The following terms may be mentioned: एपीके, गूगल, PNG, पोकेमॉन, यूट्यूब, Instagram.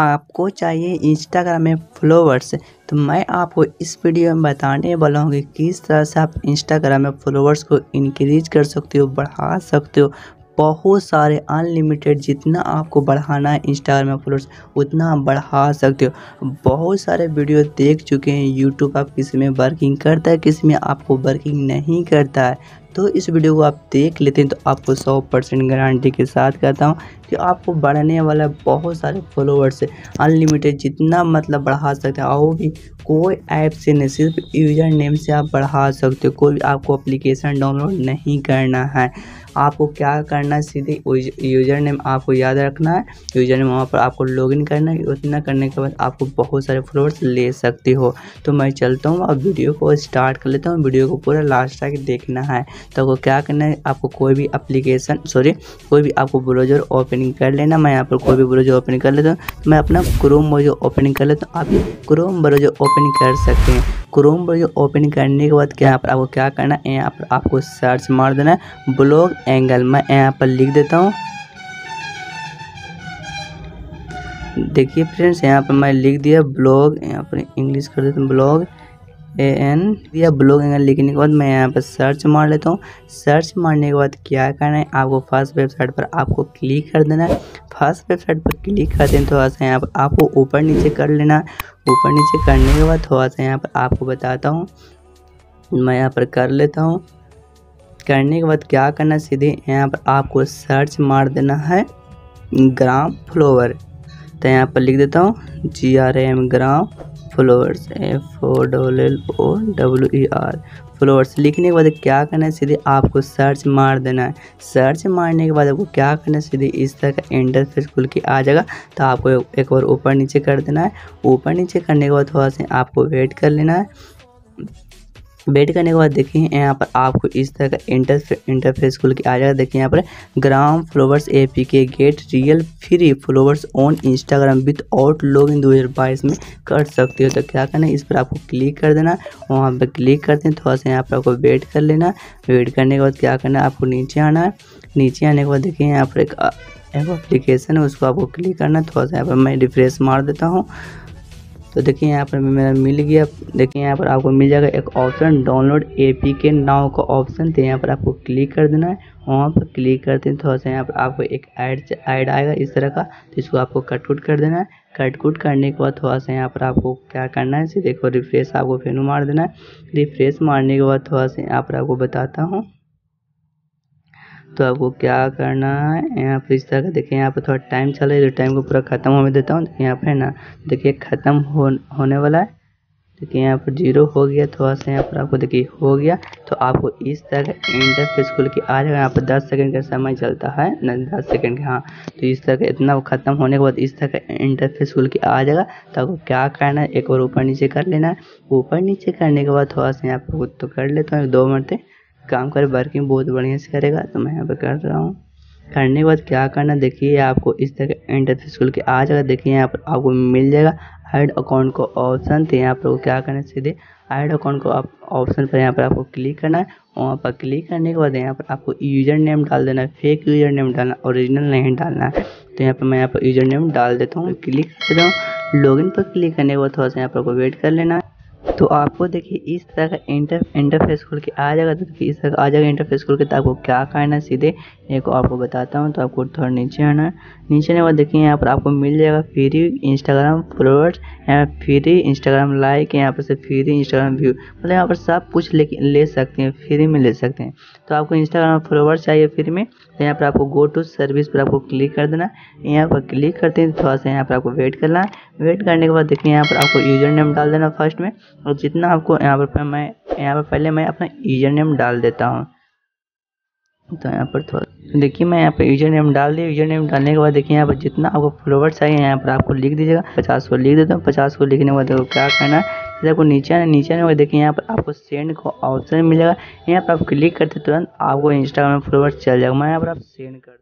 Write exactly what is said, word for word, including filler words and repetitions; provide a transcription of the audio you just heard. आपको चाहिए इंस्टाग्राम में फॉलोवर्स, तो मैं आपको इस वीडियो में बताने वाला हूँ कि किस तरह से आप इंस्टाग्राम में फॉलोवर्स को इंक्रीज कर सकते हो, बढ़ा सकते हो। बहुत सारे अनलिमिटेड, जितना आपको बढ़ाना है इंस्टाग्राम में फॉलोअर्स उतना बढ़ा सकते हो। बहुत सारे वीडियो देख चुके हैं, यूट्यूब आप किसी में वर्किंग करता है, किसी में आपको वर्किंग नहीं करता है। तो इस वीडियो को आप देख लेते हैं तो आपको सौ परसेंट गारंटी के साथ कहता हूं कि आपको बढ़ने वाला बहुत सारे फॉलोवर्स है, अनलिमिटेड जितना मतलब बढ़ा सकते हैं। और भी कोई ऐप से नहीं, सिर्फ यूज़र नेम से आप बढ़ा सकते हो। कोई आपको एप्लीकेशन डाउनलोड नहीं करना है, आपको क्या करना है, सीधे यूज़र नेम आपको याद रखना है, यूज़र नेम वहाँ पर आपको लॉगिन करना है। उतना करने के बाद आपको बहुत सारे फॉलोअर्स ले सकते हो। तो मैं चलता हूँ, अब वीडियो को स्टार्ट कर लेता हूँ। वीडियो को पूरा लास्ट तक देखना है। तो आपको क्या करना है, आपको कोई भी एप्लीकेशन सॉरी कोई भी आपको ब्राउज़र ओपनिंग कर लेना। मैं यहाँ पर कोई भी ब्राउज़र ओपनिंग कर लेता हूँ। मैं अपना क्रोम ब्राउज़र ओपनिंग कर लेता हूँ। आप क्रोम ब्राउज़र ओपनिंग कर सकते हैं। क्रोम ब्राउज़र ओपनिंग करने के बाद क्या यहाँ पर आपको क्या करना है, यहाँ पर आपको सर्च मार देना है ब्लॉग एंगल। मैं यहाँ पर लिख देता हूँ। देखिए फ्रेंड्स, यहाँ पर मैं लिख दिया ब्लॉग, यहाँ पर इंग्लिश कर देता हूँ ब्लॉग ए एन या ब्लॉग एंगल। लिखने के बाद मैं यहाँ पर सर्च मार लेता हूँ। सर्च मारने के बाद क्या करना है, आपको फर्स्ट वेबसाइट पर आपको क्लिक कर देना है। फर्स्ट वेबसाइट पर क्लिक करते हैं थोड़ा सा यहाँ पर आपको ऊपर नीचे कर लेना है। ऊपर नीचे करने के बाद थोड़ा सा यहाँ पर आपको बताता हूँ, मैं यहाँ पर कर लेता हूँ। करने के बाद क्या करना है, सीधे यहाँ पर आपको सर्च मार देना है ग्राम फ्लोवर। तो यहाँ पर लिख देता हूँ G R M gram followers, F O double L O W E R followers. लिखने के बाद क्या करना है, सीधे आपको सर्च मार देना है। सर्च मारने के बाद आपको क्या करना है, सीधे इस तरह का इंटरफेस खुल के आ जाएगा। तो आपको एक बार ऊपर नीचे कर देना है। ऊपर नीचे करने के बाद थोड़ा सा आपको वेट कर लेना है। वेट करने के बाद देखिए यहाँ पर आपको इस तरह का इंटरफे इंटरफेस खुल के आ जाएगा। देखिए यहाँ पर gram followers एपीके get real free followers on Instagram without login दो हज़ार बाईस में कर सकते हो। तो क्या करना है, इस पर आपको क्लिक कर देना। वहाँ पर क्लिक करते हैं थोड़ा सा यहाँ पर आपको वेट कर लेना। वेट करने के बाद क्या करना है, आपको नीचे आना है। नीचे आने के बाद देखिए यहाँ पर एक एप्लीकेशन है, उसको आपको क्लिक करना है। थोड़ा सा यहाँ पर मैं रिफ्रेश मार देता हूँ। तो देखिए यहाँ पर मेरा मिल गया। देखिए यहाँ पर आपको मिल जाएगा एक ऑप्शन डाउनलोड एपीके नाउ का ऑप्शन। तो यहाँ पर आपको क्लिक कर देना है। वहाँ पर क्लिक करते हैं थोड़ा सा यहाँ पर आपको एक ऐड ऐड आएगा इस तरह का। तो इसको आपको कटकुट कर देना है। कटकुट करने के बाद थोड़ा सा यहाँ पर आपको क्या करना है, इसे देखो रिफ्रेश आपको फिर मार देना है। रिफ्रेश मारने के बाद थोड़ा सा यहाँ पर आपको बताता हूँ। तो आपको क्या करना है, यहाँ पर इस तरह का देखिए यहाँ पर थोड़ा टाइम चल रहा है, तो टाइम को पूरा ख़त्म होने देता हूँ। देखिए यहाँ पर ना, देखिए ख़त्म हो होने वाला है। देखिए यहाँ पर जीरो हो गया। थोड़ा सा यहाँ पर आपको देखिए हो गया। तो आपको इस तरह का इंटरफेस खुल के आ जाएगा। यहाँ पर दस सेकंड का समय चलता है ना, दस सेकंड का। हाँ, तो इस तरह का इतना ख़त्म होने के बाद इस तरह का इंटरफेस खुल के आ जाएगा। तो आपको क्या करना है, एक बार ऊपर नीचे कर लेना है। ऊपर नीचे करने के बाद थोड़ा सा यहाँ पर तो कर लेता हूँ। दो मिनट काम करे, वर्किंग बहुत बढ़िया से करेगा। तो मैं यहाँ पर कर रहा हूँ। करने के बाद क्या करना, देखिए आपको इस तरह इंटरफेस खुल के आ जाएगा। देखिए यहाँ पर आपको मिल जाएगा ऐड अकाउंट को ऑप्शन। तो यहाँ पर वो क्या करना है, सीधे ऐड अकाउंट को आप ऑप्शन पर यहाँ पर आपको क्लिक करना है। वहाँ पर क्लिक करने के बाद यहाँ पर आपको यूज़र नेम डाल देना है। फेक यूज़र नेम डालना, ओरिजिनल नहीं डालना है। तो यहाँ पर मैं यहाँ पर यूज़र नेम डाल देता हूँ, क्लिक कर देता हूँ। लॉगिन पर क्लिक करने के बाद थोड़ा सा यहाँ पर वेट कर लेना है। तो आपको देखिए इस तरह का इंटर इंटरफेस खुल के आ जाएगा। तो देखिए इस तरह का आ जाएगा इंटरफेस खुल के। तो आपको क्या करना है, सीधे एक आपको बताता हूँ। तो आपको थोड़ा नीचे आना है। नीचे आने के बाद देखिए यहाँ पर आपको मिल जाएगा फ्री इंस्टाग्राम फॉलोअर्स, यहाँ फ्री इंस्टाग्राम लाइक, यहाँ पर से फ्री इंस्टाग्राम व्यू, मतलब यहाँ पर सब कुछ ले ले सकते हैं, फ्री में ले सकते हैं। तो आपको इंस्टाग्राम फॉलोअर्स चाहिए फ्री में। तो यहाँ पर आपको गो टू सर्विस पर आपको क्लिक कर देना। यहाँ पर क्लिक करते हैं थोड़ा सा यहाँ पर आपको वेट करना है। वेट करने के बाद देखिए यहाँ पर आपको यूज़र नेम डाल देना फर्स्ट में। और जितना आपको यहाँ पर मैं यहाँ पर पहले मैं अपना यूज़र नेम डाल देता हूँ। तो यहाँ पर थोड़ा देखिए मैं यहाँ पर यूज़र नेम डाल दिया। यूज़र नेम डालने के बाद देखिए यहाँ पर जितना आपको फॉलोवर्स चाहिए यहाँ पर आपको लिख दीजिएगा। पचास को लिख देता हूँ। पचास को लिखने के बाद देखो क्या करना है, आपको नीचे आना। नीचे आने के बाद देखिए यहाँ पर आपको सेंड को ऑप्शन मिलेगा। यहाँ पर आप क्लिक करते तुरंत आपको इंस्टाग्राम फॉलोवर्स चल जाएगा। मैं यहाँ पर आप सेंड कर